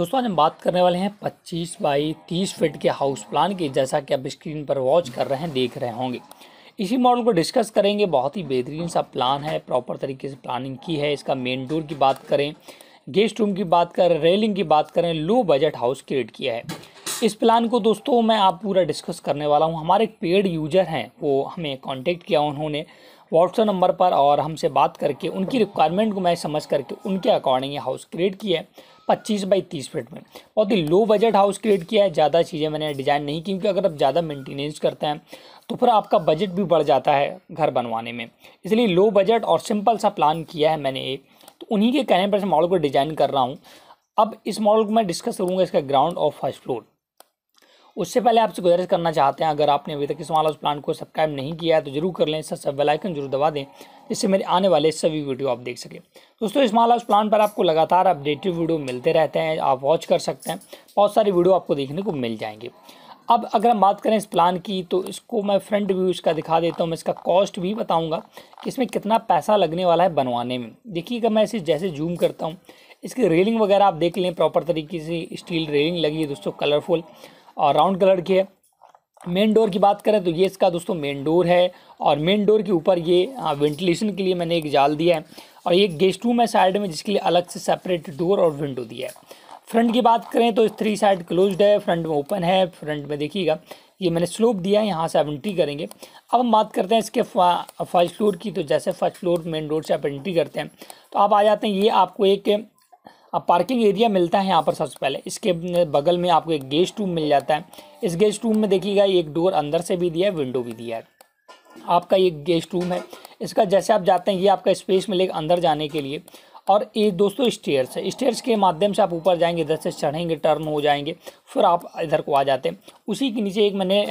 दोस्तों आज हम बात करने वाले हैं 25 बाई 30 फीट के हाउस प्लान की। जैसा कि आप स्क्रीन पर वॉच कर रहे हैं, देख रहे होंगे, इसी मॉडल को डिस्कस करेंगे। बहुत ही बेहतरीन सा प्लान है, प्रॉपर तरीके से प्लानिंग की है। इसका मेन डोर की बात करें, गेस्ट रूम की बात करें, रेलिंग की बात करें, लो बजट हाउस क्रिएट किया है। इस प्लान को दोस्तों मैं आप पूरा डिस्कस करने वाला हूँ। हमारे एक पेड यूज़र हैं, वो हमें कॉन्टेक्ट किया उन्होंने व्हाट्सएप नंबर पर और हमसे बात करके उनकी रिक्वायरमेंट को मैं समझ करके उनके अकॉर्डिंग ये हाउस क्रिएट किया है। 25 बाई 30 फीट में बहुत ही लो बजट हाउस क्रिएट किया है। ज़्यादा चीज़ें मैंने डिज़ाइन नहीं, क्योंकि अगर आप ज़्यादा मेंटेनेंस करते हैं तो फिर आपका बजट भी बढ़ जाता है घर बनवाने में, इसलिए लो बजट और सिंपल सा प्लान किया है मैंने। एक तो उन्हीं के कहने पर इस मॉडल को डिज़ाइन कर रहा हूँ। अब इस मॉडल को मैं डिस्कस करूँगा इसका ग्राउंड और फर्स्ट फ्लोर। उससे पहले आपसे गुजारिश करना चाहते हैं, अगर आपने अभी तक इस वाला उस प्लान को सब्सक्राइब नहीं किया है तो जरूर कर लें, इसका बेल आइकन जरूर दबा दें, जिससे मेरे आने वाले सभी वीडियो आप देख सकें। दोस्तों इस वाला उस प्लान पर आपको लगातार अपडेटेड वीडियो मिलते रहते हैं, आप वॉच कर सकते हैं, बहुत सारी वीडियो आपको देखने को मिल जाएंगे। अब अगर हम बात करें इस प्लान की, तो इसको मैं फ्रंट व्यू इसका दिखा देता हूँ। मैं इसका कॉस्ट भी बताऊँगा कि इसमें कितना पैसा लगने वाला है बनवाने में। देखिएगा, मैं इसे जैसे जूम करता हूँ, इसकी रेलिंग वगैरह आप देख लें, प्रॉपर तरीके से स्टील रेलिंग लगी है दोस्तों, कलरफुल और राउंड कलर की है। मेन डोर की बात करें तो ये इसका दोस्तों मेन डोर है, और मेन डोर के ऊपर ये वेंटिलेशन के लिए मैंने एक जाल दिया है, और ये गेस्ट रूम है साइड में, जिसके लिए अलग से सेपरेट डोर और विंडो दिया है। फ्रंट की बात करें तो 3 साइड क्लोज्ड है, फ्रंट में ओपन है। फ्रंट में देखिएगा ये मैंने स्लोप दिया है, यहाँ से आप एंट्री करेंगे। अब हम बात करते हैं इसके फर्स्ट फ्लोर की। तो जैसे फर्स्ट फ्लोर मेन डोर से आप एंट्री करते हैं तो आप आ जाते हैं, ये आपको एक पार्किंग एरिया मिलता है यहाँ पर। सबसे पहले इसके बगल में आपको एक गेस्ट रूम मिल जाता है। इस गेस्ट रूम में देखिएगा एक डोर अंदर से भी दिया है, विंडो भी दिया है। आपका ये गेस्ट रूम है, इसका जैसे आप जाते हैं ये आपका स्पेस मिलेगा अंदर जाने के लिए। और ये दोस्तों स्टेयर्स है, स्टेयर्स के माध्यम से आप ऊपर जाएंगे, इधर से चढ़ेंगे, टर्न हो जाएंगे, फिर आप इधर को आ जाते हैं। उसी के नीचे एक मैंने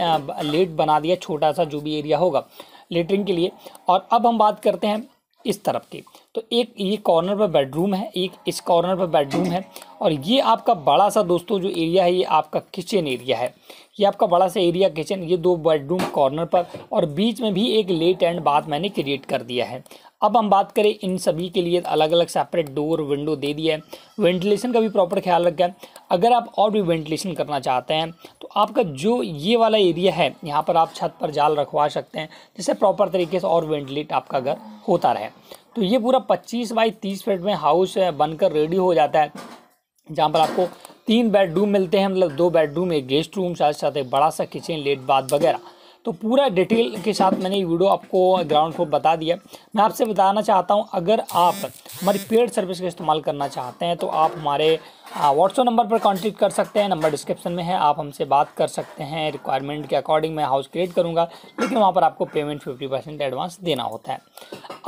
लेट बना दिया, छोटा सा जो भी एरिया होगा लेटरिन के लिए। और अब हम बात करते हैं इस तरफ की, तो एक ये कॉर्नर पर बेडरूम है, एक इस कॉर्नर पर बेडरूम है, और ये आपका बड़ा सा दोस्तों जो एरिया है, ये आपका किचन एरिया है। ये आपका बड़ा सा एरिया किचन, ये 2 बेडरूम कॉर्नर पर, और बीच में भी एक लेट एंड बाथ मैंने क्रिएट कर दिया है। अब हम बात करें इन सभी के लिए अलग अलग सेपरेट डोर विंडो दे दिया है, वेंटिलेशन का भी प्रॉपर ख्याल रखा है। अगर आप और भी वेंटिलेशन करना चाहते हैं तो आपका जो ये वाला एरिया है, यहाँ पर आप छत पर जाल रखवा सकते हैं, जिससे प्रॉपर तरीके से और वेंटिलेट आपका घर होता रहे। तो ये पूरा 25 बाई 30 फीट में हाउस बनकर रेडी हो जाता है, जहाँ पर आपको 3 बेडरूम मिलते हैं, मतलब 2 बेडरूम, एक गेस्ट रूम, साथ साथ एक बड़ा सा किचन, लेट बाथ वगैरह। तो पूरा डिटेल के साथ मैंने ये वीडियो आपको ग्राउंड फ्लोर बता दिया। मैं आपसे बताना चाहता हूँ, अगर आप हमारी पेड सर्विस का इस्तेमाल करना चाहते हैं तो आप हमारे व्हाट्सअप नंबर पर कांटेक्ट कर सकते हैं, नंबर डिस्क्रिप्शन में है। आप हमसे बात कर सकते हैं, रिक्वायरमेंट के अकॉर्डिंग मैं हाउस क्रिएट करूँगा, लेकिन वहाँ पर आपको पेमेंट 50% एडवांस देना होता है।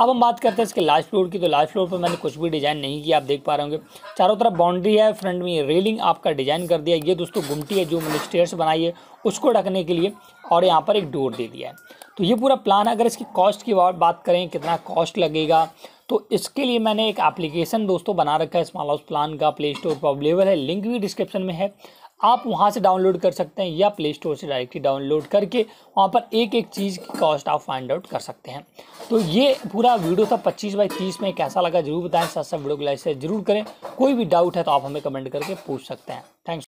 अब हम बात करते हैं इसके लास्ट फ्लोर की। तो लास्ट फ्लोर पर मैंने कुछ भी डिज़ाइन नहीं किया, आप देख पा रहे होंगे, चारों तरफ बाउंड्री है, फ्रंट में रेलिंग आपका डिज़ाइन कर दिया। ये दोस्तों गुमटी है जो मैंने स्टेयर्स बनाई है उसको ढकने के लिए, और यहाँ पर एक डोर दे दिया है। तो ये पूरा प्लान। अगर इसकी कॉस्ट की बात करें कितना कॉस्ट लगेगा, तो इसके लिए मैंने एक एप्लीकेशन दोस्तों बना रखा है स्मॉल हाउस प्लान का, प्ले स्टोर पर अवेलेबल है, लिंक भी डिस्क्रिप्शन में है, आप वहाँ से डाउनलोड कर सकते हैं, या प्ले स्टोर से डायरेक्टली डाउनलोड करके वहाँ पर एक एक चीज़ की कॉस्ट आप फाइंड आउट कर सकते हैं। तो ये पूरा वीडियो था 25 बाई 30 में, कैसा लगा जरूर बताएं, साथ साथ वीडियो को लाइक शेयर जरूर करें। कोई भी डाउट है तो आप हमें कमेंट करके पूछ सकते हैं। थैंक्स।